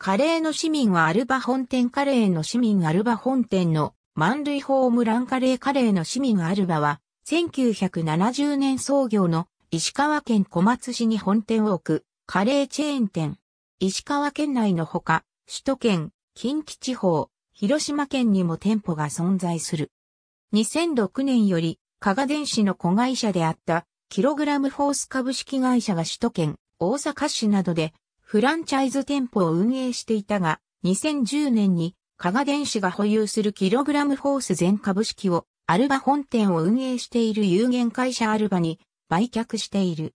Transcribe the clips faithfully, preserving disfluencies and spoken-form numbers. カレーの市民はアルバ本店カレーの市民アルバ本店の満塁ホームランカレーカレーの市民アルバはせんきゅうひゃくななじゅうねん創業の石川県小松市に本店を置くカレーチェーン店。石川県内のほか首都圏、近畿地方、広島県にも店舗が存在する。にせんろくねんより加賀電子の子会社であったキログラムフォース株式会社が首都圏、大阪市などでフランチャイズ店舗を運営していたが、にせんじゅうねんに加賀電子が保有するキログラムフォース全株式をアルバ本店を運営している有限会社アルバに売却している。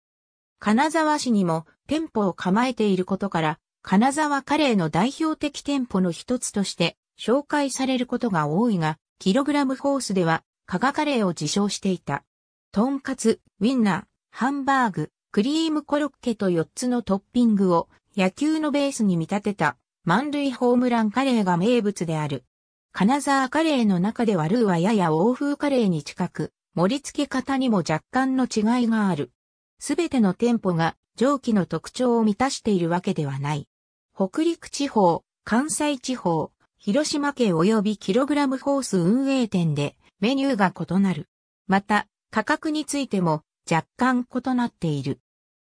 金沢市にも店舗を構えていることから、金沢カレーの代表的店舗の一つとして紹介されることが多いが、キログラムフォースでは加賀カレーを自称していた。とんかつ、ウインナー、ハンバーグ、クリームコロッケとよっつのトッピングを野球のベースに見立てた満塁ホームランカレーが名物である。金沢カレーの中ではルーはやや欧風カレーに近く、盛り付け方にも若干の違いがある。すべての店舗が上記の特徴を満たしているわけではない。北陸地方、関西地方、広島県及びキログラムフォース運営店でメニューが異なる。また、価格についても若干異なっている。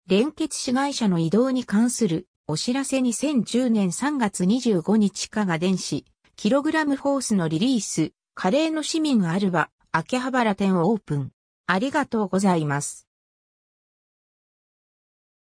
連結子会社の移動に関するお知らせにせんじゅうねんさんがつにじゅうごにち加賀電子、キログラムフォースのリリース、カレーの市民アルバ、秋葉原店をオープン。ありがとうございます。